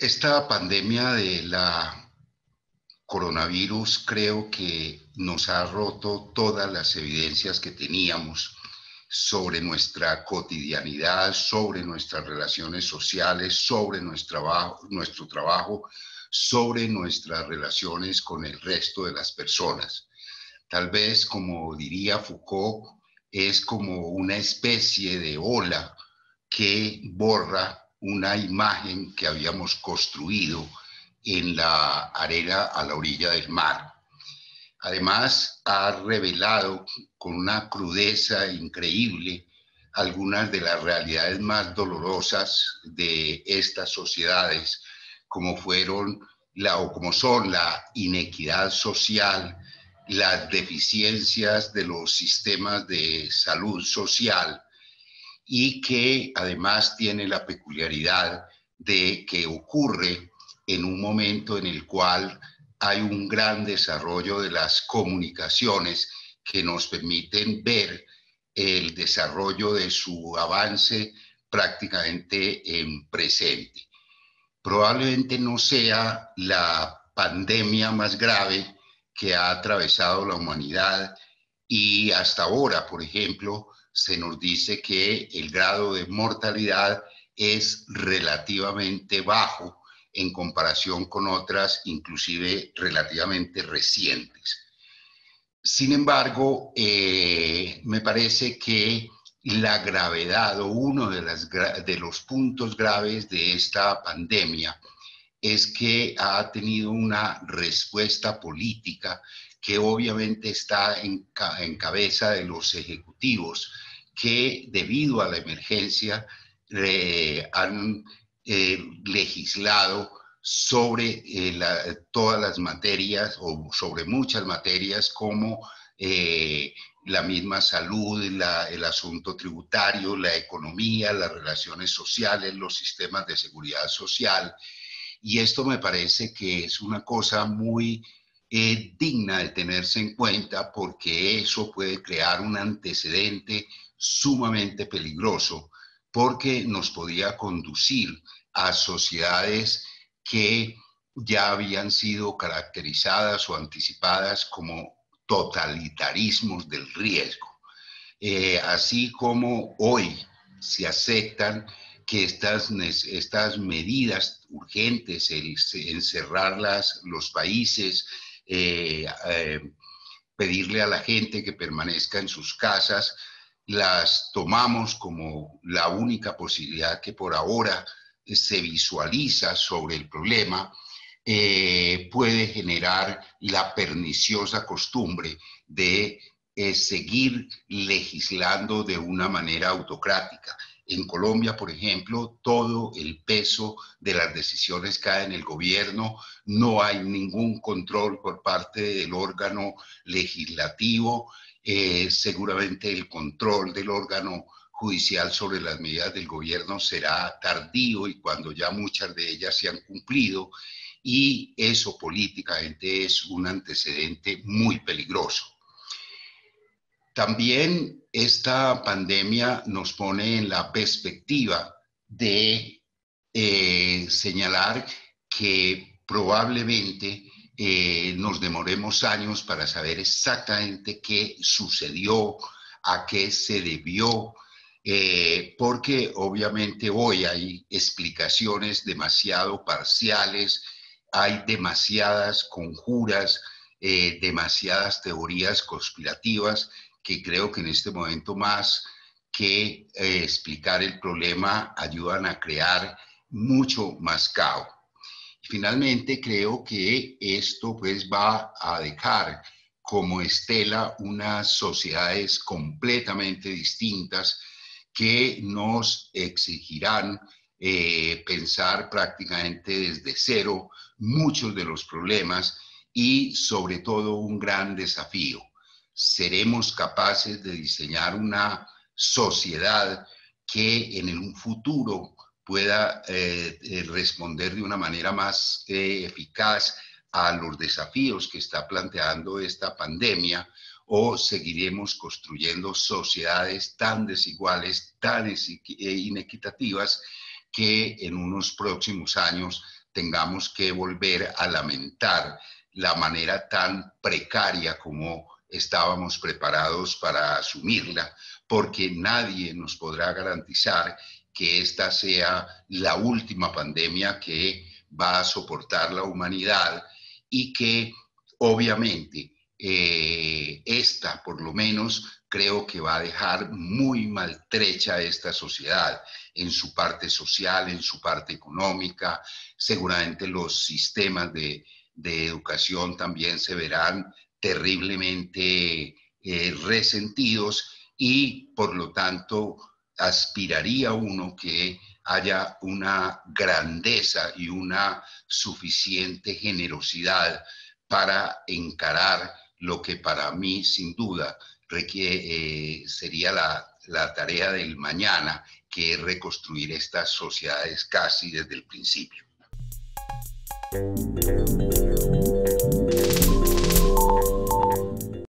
Esta pandemia de la coronavirus creo que nos ha roto todas las evidencias que teníamos sobre nuestra cotidianidad, sobre nuestras relaciones sociales, sobre nuestro trabajo, sobre nuestras relaciones con el resto de las personas. Tal vez, como diría Foucault, es como una especie de ola que borra una imagen que habíamos construido en la arena a la orilla del mar. Además, ha revelado con una crudeza increíble algunas de las realidades más dolorosas de estas sociedades, como son la inequidad social, las deficiencias de los sistemas de salud social, y que además tiene la peculiaridad de que ocurre en un momento en el cual hay un gran desarrollo de las comunicaciones que nos permiten ver el desarrollo de su avance prácticamente en presente. Probablemente no sea la pandemia más grave que ha atravesado la humanidad, y hasta ahora, por ejemplo, se nos dice que el grado de mortalidad es relativamente bajo en comparación con otras, inclusive relativamente recientes. Sin embargo, me parece que la gravedad o uno de los puntos graves de esta pandemia es que ha tenido una respuesta política que obviamente está en cabeza de los ejecutivos que, debido a la emergencia, han legislado sobre todas las materias o sobre muchas materias como la misma salud, el asunto tributario, la economía, las relaciones sociales, los sistemas de seguridad social. Y esto me parece que es una cosa muy digna de tenerse en cuenta, porque eso puede crear un antecedente sumamente peligroso, porque nos podía conducir a sociedades que ya habían sido caracterizadas o anticipadas como totalitarismos del riesgo. Así como hoy se aceptan que estas medidas urgentes, el encerrar los países, pedirle a la gente que permanezca en sus casas, las tomamos como la única posibilidad que por ahora se visualiza sobre el problema, puede generar la perniciosa costumbre de seguir legislando de una manera autocrática. En Colombia, por ejemplo, todo el peso de las decisiones cae en el gobierno, no hay ningún control por parte del órgano legislativo, seguramente el control del órgano judicial sobre las medidas del gobierno será tardío y cuando ya muchas de ellas se han cumplido, y eso políticamente es un antecedente muy peligroso. También esta pandemia nos pone en la perspectiva de señalar que probablemente nos demoremos años para saber exactamente qué sucedió, a qué se debió, porque obviamente hoy hay explicaciones demasiado parciales, hay demasiadas conjuras, demasiadas teorías conspirativas, que creo que en este momento más que explicar el problema ayudan a crear mucho más caos. Finalmente, creo que esto pues va a dejar como estela unas sociedades completamente distintas que nos exigirán pensar prácticamente desde cero muchos de los problemas y sobre todo un gran desafío. ¿Seremos capaces de diseñar una sociedad que en un futuro pueda responder de una manera más eficaz a los desafíos que está planteando esta pandemia, o seguiremos construyendo sociedades tan desiguales, tan inequitativas, que en unos próximos años tengamos que volver a lamentar la manera tan precaria como estábamos preparados para asumirla, porque nadie nos podrá garantizar que esta sea la última pandemia que va a soportar la humanidad y que obviamente esta, por lo menos, creo que va a dejar muy maltrecha esta sociedad en su parte social, en su parte económica. Seguramente los sistemas de educación también se verán terriblemente resentidos y, por lo tanto, aspiraría uno que haya una grandeza y una suficiente generosidad para encarar lo que para mí, sin duda, sería la tarea del mañana, que es reconstruir estas sociedades casi desde el principio.